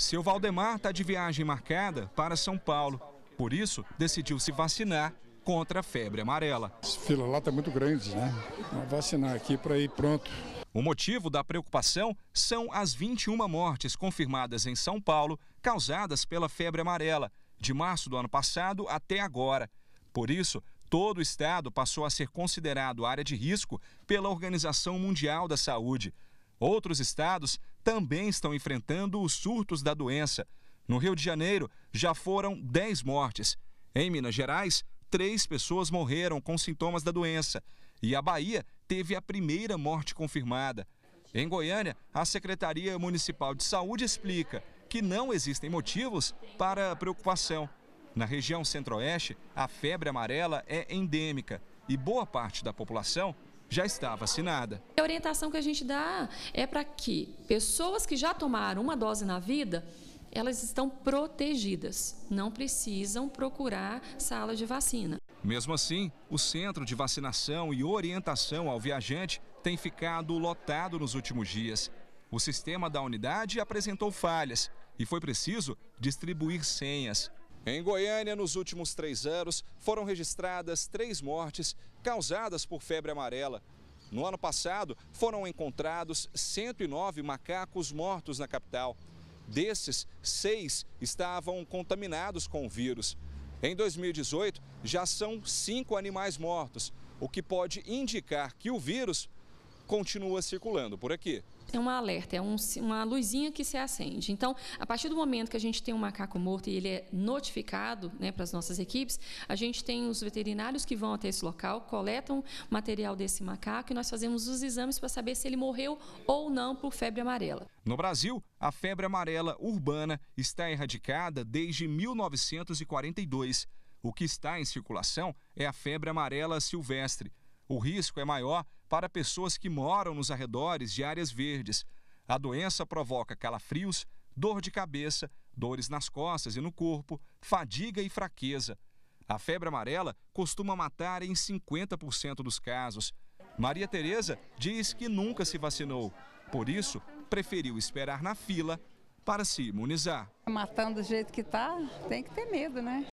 Seu Valdemar está de viagem marcada para São Paulo. Por isso, decidiu se vacinar contra a febre amarela. As filas lá estão muito grandes, né? Vou vacinar aqui para ir pronto. O motivo da preocupação são as 21 mortes confirmadas em São Paulo causadas pela febre amarela, de março do ano passado até agora. Por isso, todo o estado passou a ser considerado área de risco pela Organização Mundial da Saúde. Outros estados também estão enfrentando os surtos da doença. No Rio de Janeiro, já foram 10 mortes. Em Minas Gerais, 3 pessoas morreram com sintomas da doença. E a Bahia teve a primeira morte confirmada. Em Goiânia, a Secretaria Municipal de Saúde explica que não existem motivos para preocupação. Na região centro-oeste, a febre amarela é endêmica e boa parte da população já está vacinada. A orientação que a gente dá é para que pessoas que já tomaram uma dose na vida, elas estão protegidas, não precisam procurar sala de vacina. Mesmo assim, o centro de vacinação e orientação ao viajante tem ficado lotado nos últimos dias. O sistema da unidade apresentou falhas e foi preciso distribuir senhas. Em Goiânia, nos últimos 3 anos, foram registradas 3 mortes causadas por febre amarela. No ano passado, foram encontrados 109 macacos mortos na capital. Desses, 6 estavam contaminados com o vírus. Em 2018, já são 5 animais mortos, o que pode indicar que o vírus continua circulando por aqui. É um alerta, é uma luzinha que se acende. Então, a partir do momento que a gente tem um macaco morto e ele é notificado, né, para as nossas equipes, a gente tem os veterinários que vão até esse local, coletam material desse macaco e nós fazemos os exames para saber se ele morreu ou não por febre amarela. No Brasil, a febre amarela urbana está erradicada desde 1942. O que está em circulação é a febre amarela silvestre. O risco é maior para pessoas que moram nos arredores de áreas verdes. A doença provoca calafrios, dor de cabeça, dores nas costas e no corpo, fadiga e fraqueza. A febre amarela costuma matar em 50% dos casos. Maria Tereza diz que nunca se vacinou, por isso preferiu esperar na fila para se imunizar. Matando do jeito que está, tem que ter medo, né?